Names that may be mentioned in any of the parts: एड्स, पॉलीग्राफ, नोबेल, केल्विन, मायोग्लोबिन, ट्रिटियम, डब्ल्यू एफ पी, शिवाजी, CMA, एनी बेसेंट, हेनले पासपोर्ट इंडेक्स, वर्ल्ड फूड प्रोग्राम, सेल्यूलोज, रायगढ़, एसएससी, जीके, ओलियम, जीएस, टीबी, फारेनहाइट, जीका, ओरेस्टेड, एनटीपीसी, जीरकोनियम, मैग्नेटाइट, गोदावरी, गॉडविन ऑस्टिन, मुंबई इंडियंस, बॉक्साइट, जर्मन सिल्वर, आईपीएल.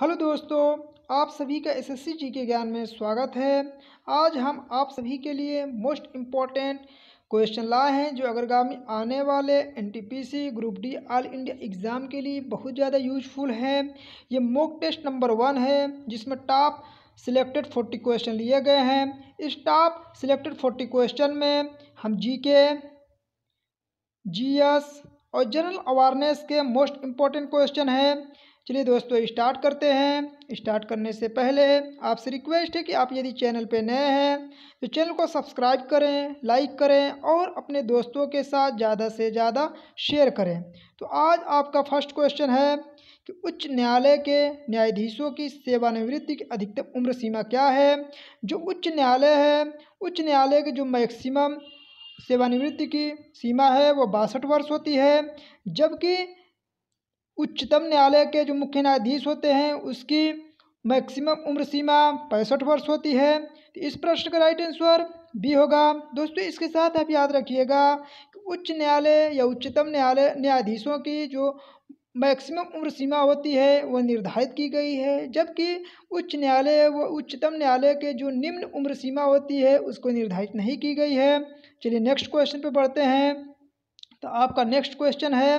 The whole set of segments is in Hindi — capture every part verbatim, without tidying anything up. हेलो दोस्तों, आप सभी का एसएससी जीके ज्ञान में स्वागत है। आज हम आप सभी के लिए मोस्ट इम्पॉर्टेंट क्वेश्चन लाए हैं जो अग्रगामी आने वाले एनटीपीसी group D all India exam के लिए बहुत ज़्यादा यूजफुल है। ये मॉक टेस्ट नंबर वन है जिसमें टॉप सिलेक्टेड फोर्टी क्वेश्चन लिए गए हैं। इस टॉप सिलेक्टेड फोर्टी क्वेश्चन में हम जीके, जीएस और जनरल अवेयरनेस के मोस्ट इम्पॉर्टेंट क्वेश्चन है। चलिए दोस्तों स्टार्ट करते हैं। स्टार्ट करने से पहले आपसे रिक्वेस्ट है कि आप यदि चैनल पर नए हैं तो चैनल को सब्सक्राइब करें, लाइक करें और अपने दोस्तों के साथ ज़्यादा से ज़्यादा शेयर करें। तो आज आपका फर्स्ट क्वेश्चन है कि उच्च न्यायालय के न्यायाधीशों की सेवानिवृत्ति की अधिकतम उम्र सीमा क्या है। जो उच्च न्यायालय है, उच्च न्यायालय के जो मैक्सिमम सेवानिवृत्ति की सीमा है वो बासठ वर्ष होती है, जबकि उच्चतम न्यायालय के जो मुख्य न्यायाधीश होते हैं उसकी मैक्सिमम उम्र सीमा पैंसठ वर्ष होती है। तो इस प्रश्न का राइट आंसर बी होगा। दोस्तों इसके साथ आप याद रखिएगा कि उच्च न्यायालय या उच्चतम न्यायालय न्यायाधीशों की जो मैक्सिमम उम्र सीमा होती है वह निर्धारित की गई है, जबकि उच्च न्यायालय व उच्चतम न्यायालय के जो निम्न उम्र सीमा होती है उसको निर्धारित नहीं की गई है। चलिए नेक्स्ट क्वेश्चन पे बढ़ते हैं। तो आपका नेक्स्ट क्वेश्चन है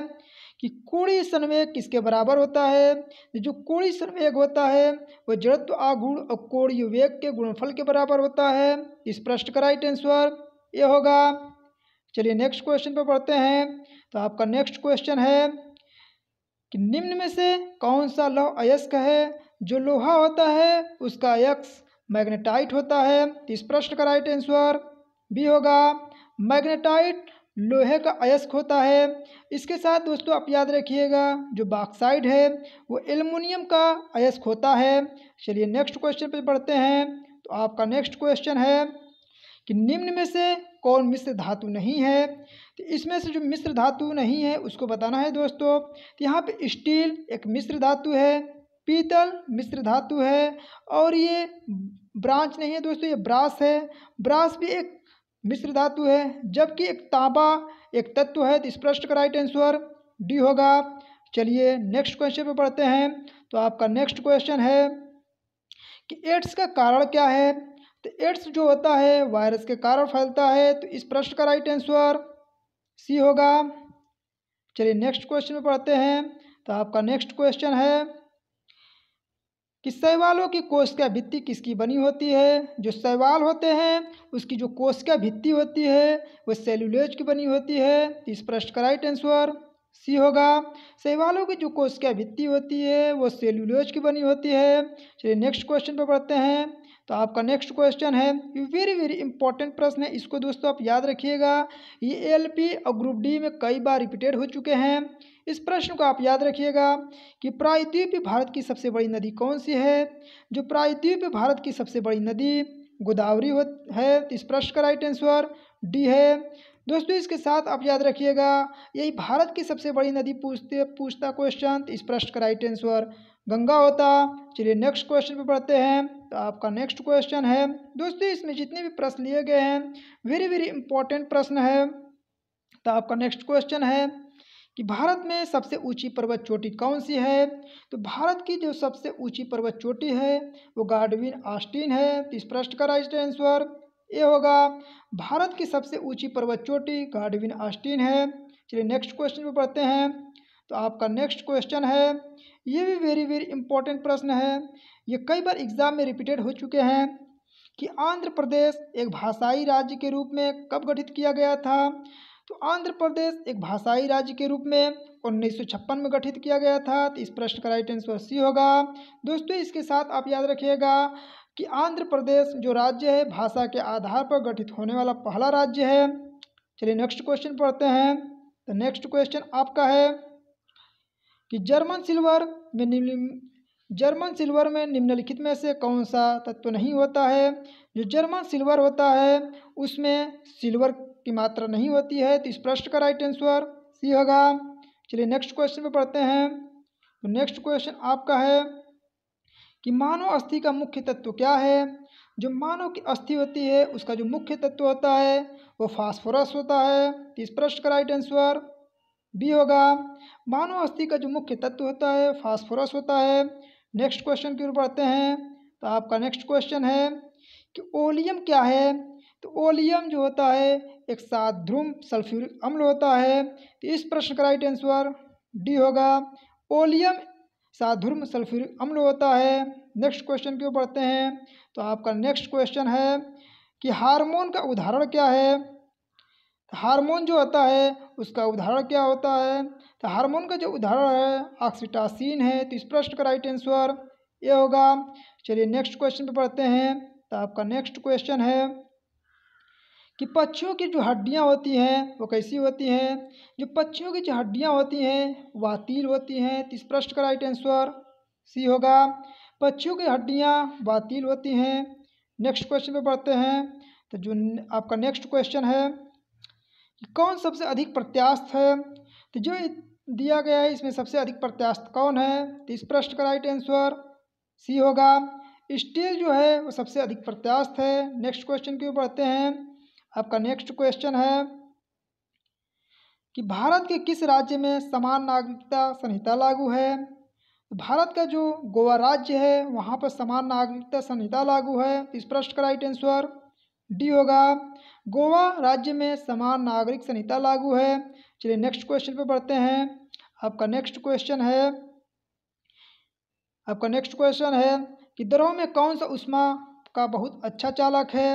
कि कोणीय संवेग किसके बराबर होता है। जो कोणीय संवेग होता है वह जड़त्व आघूर्ण और कोणीय वेग के गुणनफल के बराबर होता है। इस प्रश्न का राइट आंसर ये होगा। चलिए नेक्स्ट क्वेश्चन पर बढ़ते हैं। तो आपका नेक्स्ट क्वेश्चन है कि निम्न में से कौन सा लौह अयस्क है। जो लोहा होता है उसका अयस्क मैग्नेटाइट होता है। इस प्रश्न का राइट आंसर बी होगा। मैग्नेटाइट लोहे का अयस्क होता है। इसके साथ दोस्तों आप याद रखिएगा जो बॉक्साइट है वो एल्युमिनियम का अयस्क होता है। चलिए नेक्स्ट क्वेश्चन पर बढ़ते हैं। तो आपका नेक्स्ट क्वेश्चन है कि निम्न में से कौन मिश्र धातु नहीं है। तो इसमें से जो मिश्र धातु नहीं है उसको बताना है दोस्तों। तो यहाँ पे स्टील एक मिश्र धातु है, पीतल मिश्र धातु है और ये ब्रांच नहीं है दोस्तों, ये ब्रास है। ब्रास भी एक मिश्र धातु है, जबकि एक तांबा एक तत्व है। तो इस प्रश्न का राइट आंसर डी होगा। चलिए नेक्स्ट क्वेश्चन पे पढ़ते हैं। तो आपका नेक्स्ट क्वेश्चन है कि एड्स का कारण क्या है। तो एड्स जो होता है वायरस के कारण फैलता है। तो इस प्रश्न का राइट आंसर सी होगा। चलिए नेक्स्ट क्वेश्चन पे पढ़ते हैं। तो आपका नेक्स्ट क्वेश्चन है कि शैवालों की कोशिका भित्ति किसकी बनी होती है। जो शैवाल होते हैं उसकी जो कोशिका भित्ति होती है वह सेल्यूलोज की बनी होती है। इस प्रश्न का राइट आंसर सी होगा। शैवालों की जो कोशिका भित्ति होती है वो सेल्यूलोज की बनी होती है। चलिए नेक्स्ट क्वेश्चन पर पढ़ते हैं। तो आपका नेक्स्ट क्वेश्चन है, ये वेरी वेरी इंपॉर्टेंट प्रश्न है, इसको दोस्तों आप याद रखिएगा। ये एलपी और ग्रुप डी में कई बार रिपीटेड हो चुके हैं। इस प्रश्न को आप याद रखिएगा कि प्रायद्वीपीय भारत की सबसे बड़ी नदी कौन सी है। जो प्रायद्वीपीय भारत की सबसे बड़ी नदी गोदावरी है। इस प्रश्न का राइट आंसर डी है। दोस्तों इसके साथ आप याद रखिएगा यही भारत की सबसे बड़ी नदी पूछते पूछता क्वेश्चन। इस प्रश्न का राइट आंसर गंगा होता। चलिए नेक्स्ट क्वेश्चन पे पढ़ते हैं। तो आपका नेक्स्ट क्वेश्चन है, दोस्तों इसमें जितने भी प्रश्न लिए गए हैं वेरी वेरी इंपॉर्टेंट प्रश्न है। तो आपका नेक्स्ट क्वेश्चन है कि भारत में सबसे ऊंची पर्वत चोटी कौन सी है। तो भारत की जो सबसे ऊंची पर्वत चोटी है वो गॉडविन ऑस्टिन है। इस प्रश्न का राइट आंसर ये होगा। भारत की सबसे ऊंची पर्वत चोटी गॉडविन ऑस्टिन है। चलिए नेक्स्ट क्वेश्चन पे पढ़ते हैं। तो आपका नेक्स्ट क्वेश्चन है, ये भी वेरी वेरी इंपॉर्टेंट प्रश्न है, ये कई बार एग्जाम में रिपीटेड हो चुके हैं कि आंध्र प्रदेश एक भाषाई राज्य के रूप में कब गठित किया गया था। तो आंध्र प्रदेश एक भाषाई राज्य के रूप में उन्नीस सौ छप्पन में गठित किया गया था। तो इस प्रश्न का राइट आंसर सी होगा। दोस्तों इसके साथ आप याद रखिएगा कि आंध्र प्रदेश जो राज्य है भाषा के आधार पर गठित होने वाला पहला राज्य है। चलिए नेक्स्ट क्वेश्चन पढ़ते हैं। तो नेक्स्ट क्वेश्चन आपका है कि जर्मन सिल्वर में निम्न जर्मन सिल्वर में निम्नलिखित में से कौन सा तत्व नहीं होता है। जो जर्मन सिल्वर होता है उसमें सिल्वर की मात्रा नहीं होती है। तो इस प्रश्न का राइट आंसर सी होगा। चलिए नेक्स्ट क्वेश्चन पे पढ़ते हैं। तो नेक्स्ट क्वेश्चन आपका है कि मानव अस्थि का मुख्य तत्व क्या है। जो मानव की अस्थि होती है उसका जो मुख्य तत्व होता है वो फास्फोरस होता है। तो इस प्रश्न का राइट आंसर बी होगा। मानव अस्थि का जो मुख्य तत्व होता है फास्फोरस होता है। नेक्स्ट क्वेश्चन की ओर बढ़ते हैं। तो आपका नेक्स्ट क्वेश्चन है कि ओलियम क्या है। तो ओलियम जो होता है एक साध्रुम सल्फ्यूरिक अम्ल होता है। तो इस प्रश्न का राइट आंसर डी होगा, ओलियम साध्रुम सल्फ्यूरिक अम्ल होता है। नेक्स्ट क्वेश्चन की ओर बढ़ते हैं। तो आपका नेक्स्ट क्वेश्चन है कि हार्मोन का उदाहरण क्या है। हार्मोन जो होता है उसका उदाहरण क्या होता है। तो हार्मोन का जो उदाहरण है ऑक्सीटोसिन है। तो इस प्रश्न का राइट आंसर ये होगा। चलिए नेक्स्ट क्वेश्चन पे पढ़ते हैं। तो आपका नेक्स्ट क्वेश्चन है कि पक्षियों की जो हड्डियां होती हैं वो कैसी होती हैं। जो पक्षियों की जो हड्डियाँ होती हैं वह बातिल होती हैं। तो इस प्रश्न का राइट आंसर सी होगा, पक्षियों की हड्डियाँ बातिल होती हैं। नेक्स्ट क्वेश्चन पे पढ़ते हैं। तो जो आपका नेक्स्ट क्वेश्चन है कौन सबसे अधिक प्रत्यास्थ है। तो जो दिया गया है इसमें सबसे अधिक प्रत्यास्थ कौन है। तो इस प्रश्न का राइट आंसर सी होगा, स्टील जो है वो सबसे अधिक प्रत्यास्थ है। नेक्स्ट क्वेश्चन की ओर बढ़ते हैं। आपका नेक्स्ट क्वेश्चन है कि भारत के किस राज्य में समान नागरिकता संहिता लागू है। तो भारत का जो गोवा राज्य है वहाँ पर समान नागरिकता संहिता लागू है। तो इस प्रश्न का राइट आंसर डी होगा, गोवा राज्य में समान नागरिक संहिता लागू है। चलिए नेक्स्ट क्वेश्चन पे बढ़ते हैं। आपका नेक्स्ट क्वेश्चन है आपका नेक्स्ट क्वेश्चन है कि द्रव में कौन सा ऊष्मा का बहुत अच्छा चालक है।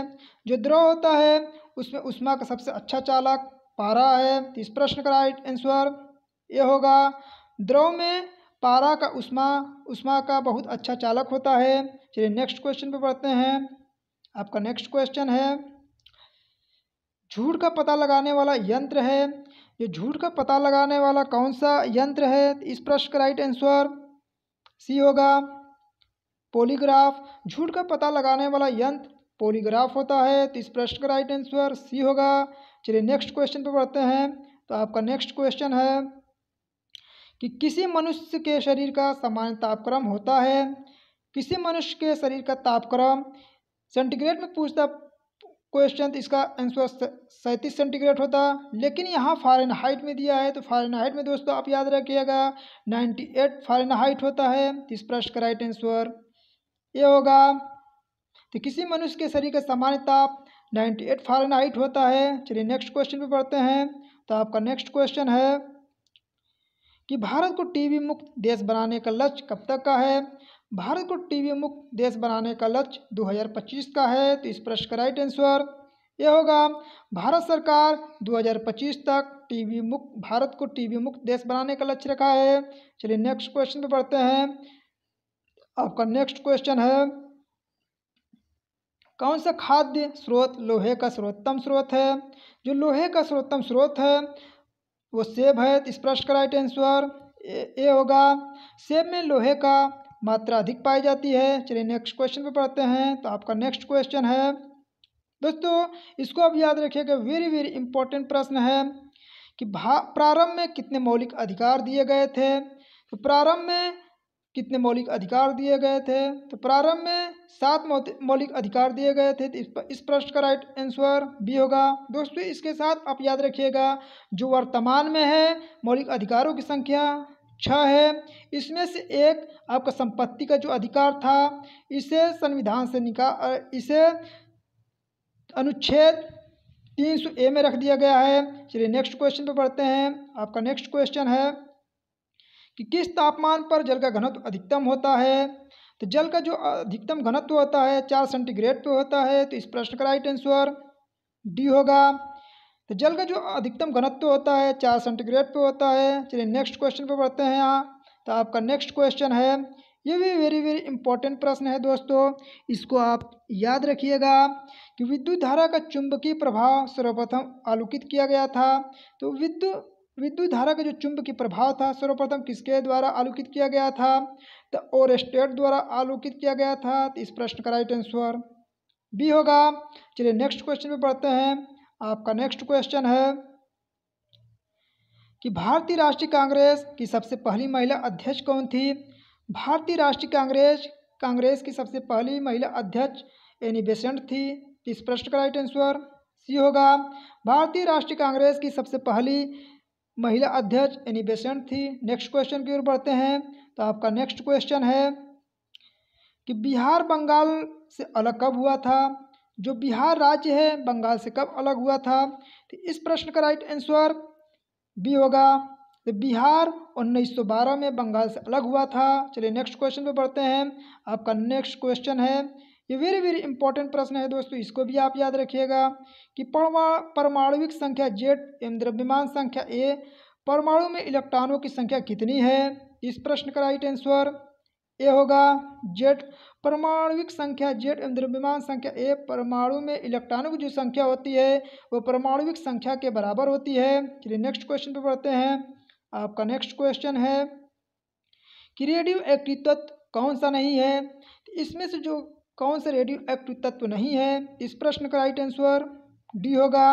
जो द्रव होता है उसमें ऊष्मा का सबसे अच्छा चालक पारा है। तो इस प्रश्न का राइट आंसर ये होगा, द्रव में पारा का ऊष्मा ऊष्मा का बहुत अच्छा चालक होता है। चलिए नेक्स्ट क्वेश्चन पे बढ़ते हैं। आपका नेक्स्ट क्वेश्चन है झूठ का पता लगाने वाला यंत्र है। जो झूठ का पता लगाने वाला कौन सा यंत्र है। इस प्रश्न का राइट आंसर सी होगा, पॉलीग्राफ। झूठ का पता लगाने वाला यंत्र पॉलीग्राफ होता है। तो इस प्रश्न का राइट आंसर सी होगा। चलिए नेक्स्ट क्वेश्चन पर बढ़ते हैं। तो आपका नेक्स्ट क्वेश्चन है कि किसी मनुष्य के शरीर का सामान्य तापक्रम होता है। किसी मनुष्य के शरीर का तापक्रम सेंटीग्रेड में पूछता क्वेश्चन, तो इसका आंसर सैंतीस सेंटीग्रेड होता, लेकिन यहाँ फारेनहाइट में दिया है। तो फारेनहाइट में दोस्तों आप याद रखिएगा अट्ठानवे फारेनहाइट होता है। तो इस प्रश्न का राइट आंसर ये होगा। तो किसी मनुष्य के शरीर का सामान्य ताप अट्ठानवे फारेनहाइट होता है। चलिए नेक्स्ट क्वेश्चन पे पढ़ते हैं। तो आपका नेक्स्ट क्वेश्चन है कि भारत को टीबी मुक्त देश बनाने का लक्ष्य कब तक का है। भारत को टीबी मुक्त देश बनाने का लक्ष्य दो हज़ार पच्चीस का है। तो इस प्रश्न का राइट आंसर यह होगा, भारत सरकार दो हज़ार पच्चीस तक टीबी मुक्त भारत को टीबी मुक्त देश बनाने का लक्ष्य रखा है। चलिए नेक्स्ट क्वेश्चन पे पढ़ते हैं। आपका नेक्स्ट क्वेश्चन है कौन सा खाद्य स्रोत लोहे का सर्वोत्तम स्रोत है। जो लोहे का सर्वोत्तम स्रोत है वो सेब है। तो इस प्रश्न का राइट आंसर ये होगा, सेब में लोहे का मात्रा अधिक पाई जाती है। चलिए नेक्स्ट क्वेश्चन पे पढ़ते हैं। तो आपका नेक्स्ट क्वेश्चन है दोस्तों, इसको आप याद रखिएगा, वेरी वेरी इंपॉर्टेंट प्रश्न है कि प्रारंभ में कितने मौलिक अधिकार दिए गए थे। तो प्रारंभ में कितने मौलिक अधिकार दिए गए थे। तो प्रारंभ में सात मौलिक अधिकार दिए गए थे। तो इस प्रश्न का राइट आंसर बी होगा। दोस्तों इसके साथ आप याद रखिएगा जो वर्तमान में है मौलिक अधिकारों की संख्या छः है। इसमें से एक आपका संपत्ति का जो अधिकार था इसे संविधान से निकाल इसे अनुच्छेद तीन सौ ए में रख दिया गया है। चलिए नेक्स्ट क्वेश्चन पे पढ़ते हैं। आपका नेक्स्ट क्वेश्चन है कि किस तापमान पर जल का घनत्व अधिकतम होता है। तो जल का जो अधिकतम घनत्व होता है चार सेंटीग्रेड पे होता है। तो इस प्रश्न का राइट आंसर डी होगा। तो जल का जो अधिकतम घनत्व होता है चार सेंटीग्रेड पे होता है। चलिए नेक्स्ट क्वेश्चन पे बढ़ते हैं। यहाँ तो आपका नेक्स्ट क्वेश्चन है, ये भी वेरी वेरी इंपॉर्टेंट प्रश्न है दोस्तों, इसको आप याद रखिएगा कि विद्युत धारा का चुंबकीय प्रभाव सर्वप्रथम आलोकित किया गया था। तो विद्युत विद्युत धारा का जो चुंबकीय प्रभाव था सर्वप्रथम किसके द्वारा आलोकित किया गया था। तो ओरेस्टेड द्वारा आलोकित किया गया था। तो इस प्रश्न का राइट आंसर बी होगा। चलिए नेक्स्ट क्वेश्चन पे पढ़ते हैं। आपका नेक्स्ट क्वेश्चन है कि भारतीय राष्ट्रीय कांग्रेस की सबसे पहली महिला अध्यक्ष कौन थी। भारतीय राष्ट्रीय कांग्रेस कांग्रेस की सबसे पहली महिला अध्यक्ष एनी बेसेंट थी। इस प्रश्न का राइट आंसर सी होगा। भारतीय राष्ट्रीय कांग्रेस की सबसे पहली महिला अध्यक्ष एनी बेसेंट थी। नेक्स्ट क्वेश्चन की ओर बढ़ते हैं। तो आपका नेक्स्ट क्वेश्चन है कि बिहार बंगाल से अलग कब हुआ था, जो बिहार राज्य है बंगाल से कब अलग हुआ था। तो इस प्रश्न का राइट आंसर बी होगा। तो बिहार उन्नीस सौ बारह में बंगाल से अलग हुआ था। चलिए नेक्स्ट क्वेश्चन पे बढ़ते हैं। आपका नेक्स्ट क्वेश्चन है, ये वेरी वेरी इंपॉर्टेंट प्रश्न है दोस्तों, इसको भी आप याद रखिएगा कि परमाणुविक संख्या जेड एवं द्रव्यमान संख्या ए, परमाणु में इलेक्ट्रॉनों की संख्या कितनी है। इस प्रश्न का राइट आंसर ए होगा जेड। परमाणुविक संख्या जेड एवं द्रव्यमान संख्या ए, परमाणु में इलेक्ट्रॉनों की जो संख्या होती है वो परमाणुविक संख्या के बराबर होती है। चलिए नेक्स्ट क्वेश्चन पे बढ़ते हैं। आपका नेक्स्ट क्वेश्चन है कि रेडियो एक्टिव तत्व कौन सा नहीं है। इसमें से जो कौन सा रेडियो एक्टिव तत्व नहीं है, इस प्रश्न का राइट आंसर डी होगा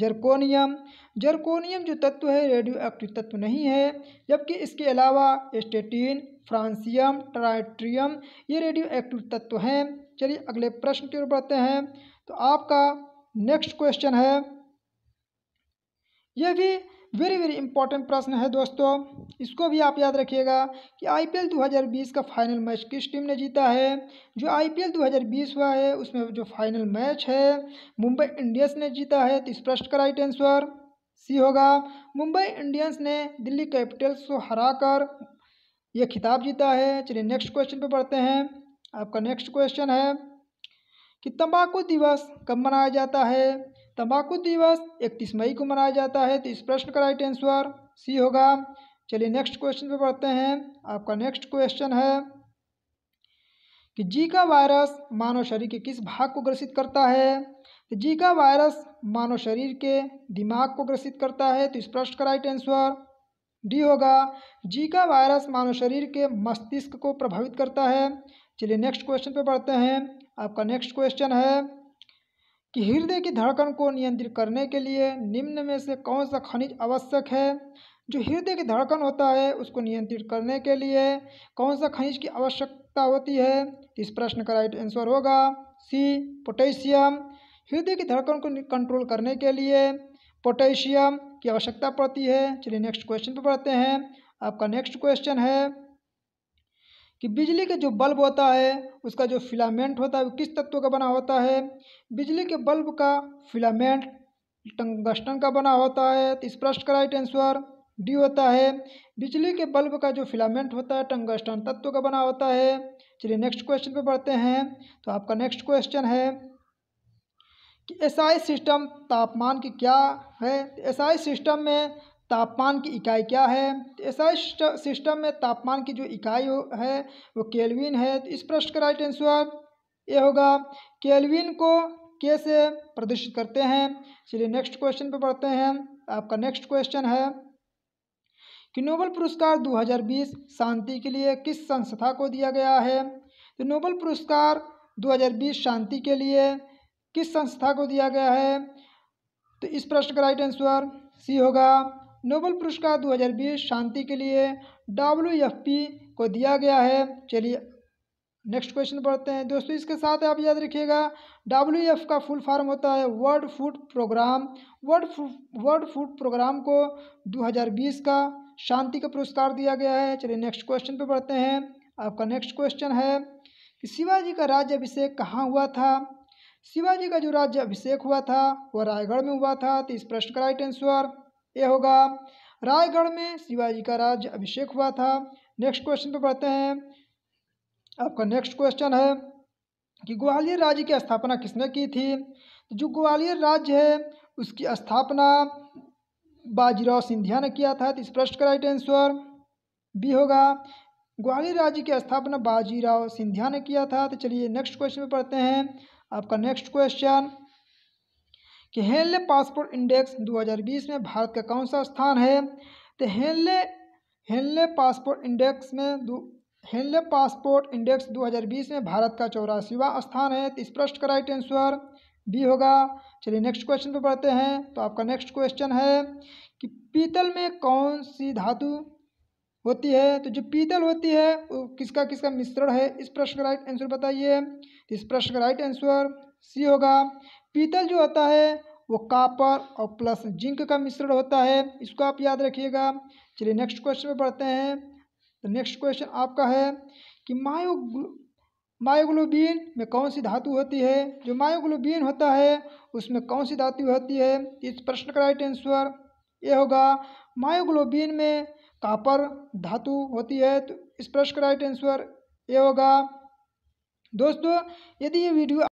जर्कोनियम। जर्कोनियम जो तत्व है रेडियो एक्टिव तत्व नहीं है, जबकि इसके अलावा एस्टैटिन, फ्रांसियम, ट्रिटियम ये रेडियो एक्टिव तत्व हैं। चलिए अगले प्रश्न की ओर बढ़ते हैं। तो आपका नेक्स्ट क्वेश्चन है, यह भी वेरी वेरी इंपॉर्टेंट प्रश्न है दोस्तों, इसको भी आप याद रखिएगा कि आईपीएल दो हज़ार बीस का फाइनल मैच किस टीम ने जीता है। जो आईपीएल दो हज़ार बीस हुआ है उसमें जो फाइनल मैच है मुंबई इंडियंस ने जीता है। तो इस प्रश्न का राइट आंसर सी होगा। मुंबई इंडियंस ने दिल्ली कैपिटल्स को हराकर यह खिताब जीता है। चलिए नेक्स्ट क्वेश्चन पर बढ़ते हैं। आपका नेक्स्ट क्वेश्चन है कि तंबाकू दिवस कब मनाया जाता है। तंबाकू दिवस इकतीस मई को मनाया जाता है। तो इस प्रश्न का राइट आंसर सी होगा। चलिए नेक्स्ट क्वेश्चन पे बढ़ते हैं। आपका नेक्स्ट क्वेश्चन है कि जीका वायरस मानव शरीर के किस भाग को ग्रसित करता है। तो जीका वायरस मानव शरीर के दिमाग को ग्रसित करता है। तो इस प्रश्न का राइट आंसर डी होगा। जीका वायरस मानव शरीर के मस्तिष्क को प्रभावित करता है। चलिए नेक्स्ट क्वेश्चन पे बढ़ते हैं। आपका नेक्स्ट क्वेश्चन है कि हृदय की धड़कन को नियंत्रित करने के लिए निम्न में से कौन सा खनिज आवश्यक है। जो हृदय की धड़कन होता है उसको नियंत्रित करने के लिए कौन सा खनिज की आवश्यकता होती है। इस प्रश्न का राइट आंसर होगा सी पोटेशियम। हृदय की धड़कन को कंट्रोल करने के लिए पोटेशियम की आवश्यकता पड़ती है। चलिए नेक्स्ट क्वेश्चन पर बढ़ते हैं। आपका नेक्स्ट क्वेश्चन है कि बिजली के जो बल्ब होता है उसका जो फिलामेंट होता है वो किस तत्व का बना होता है। बिजली के बल्ब का फिलामेंट टंगस्टन का बना होता है। तो इस प्रश्न का राइट आंसर डी होता है। बिजली के बल्ब का जो फिलामेंट होता है टंगस्टन तत्व का बना होता है। चलिए नेक्स्ट क्वेश्चन पे बढ़ते हैं। तो आपका नेक्स्ट क्वेश्चन है कि एसआई सिस्टम तापमान की क्या है। एसआई सिस्टम में तापमान की इकाई क्या है। ऐसा सिस्टम में तापमान की जो इकाई है वो केल्विन है। तो इस प्रश्न का राइट आंसर ये होगा। केल्विन को कैसे प्रदर्शित करते हैं। चलिए नेक्स्ट क्वेश्चन पे बढ़ते हैं। आपका नेक्स्ट क्वेश्चन है कि नोबेल पुरस्कार दो हज़ार बीस शांति के लिए किस संस्था को दिया गया है। तो नोबेल पुरस्कार दो हज़ार बीस शांति के लिए किस संस्था को दिया गया है। तो इस प्रश्न का राइट आंसर सी होगा। नोबेल पुरस्कार दो हज़ार बीस शांति के लिए डब्ल्यू एफ पी को दिया गया है। चलिए नेक्स्ट क्वेश्चन पढ़ते हैं दोस्तों। इसके साथ आप याद रखिएगा डब्ल्यू एफ का फुल फॉर्म होता है वर्ल्ड फूड प्रोग्राम। World food वर्ल्ड फूड प्रोग्राम को दो हज़ार बीस का शांति का पुरस्कार दिया गया है। चलिए नेक्स्ट क्वेश्चन पे बढ़ते हैं। आपका नेक्स्ट क्वेश्चन है कि शिवाजी का राज्य अभिषेक कहाँ हुआ था। शिवाजी का जो राज्य अभिषेक हुआ था वह रायगढ़ में हुआ था। तो इस प्रश्न का राइट आंसर ये होगा। रायगढ़ में शिवाजी का राज्य अभिषेक हुआ था। नेक्स्ट क्वेश्चन पे बढ़ते हैं। आपका नेक्स्ट क्वेश्चन है कि ग्वालियर राज्य की स्थापना किसने की थी। जो ग्वालियर राज्य है उसकी स्थापना बाजीराव सिंधिया ने किया था। तो इस प्रश्न का राइट आंसर बी होगा। ग्वालियर राज्य की स्थापना बाजीराव सिंधिया ने किया था। तो चलिए नेक्स्ट क्वेश्चन पे पढ़ते हैं। आपका नेक्स्ट क्वेश्चन कि हेनले पासपोर्ट इंडेक्स दो हज़ार बीस में भारत का कौन सा स्थान है। तो हेनले हेनले पासपोर्ट इंडेक्स में दो हेनले पासपोर्ट इंडेक्स दो हज़ार बीस में भारत का चौरासीवां स्थान है। तो इस प्रश्न का राइट आंसर बी होगा। चलिए नेक्स्ट क्वेश्चन पे बढ़ते हैं। तो आपका नेक्स्ट क्वेश्चन है कि पीतल में कौन सी धातु होती है। तो जो पीतल होती है वो किसका किसका मिश्रण है। इस प्रश्न का राइट आंसर बताइए। तो इस प्रश्न का राइट आंसर सी होगा। पीतल जो होता है वो कॉपर और प्लस जिंक का मिश्रण होता है। इसको आप याद रखिएगा। चलिए नेक्स्ट क्वेश्चन पे पढ़ते हैं। तो नेक्स्ट क्वेश्चन आपका है कि मायोग्लो मायोग्लोबिन में कौन सी धातु होती है? जो मायोग्लोबिन होता है उसमें कौन सी धातु होती है? इस प्रश्न का राइट आंसर ये होगा, मायोग्लोबिन में कॉपर धातु होती है। तो इस प्रश्न का राइट आंसर ये होगा। दोस्तों यदि ये वीडियो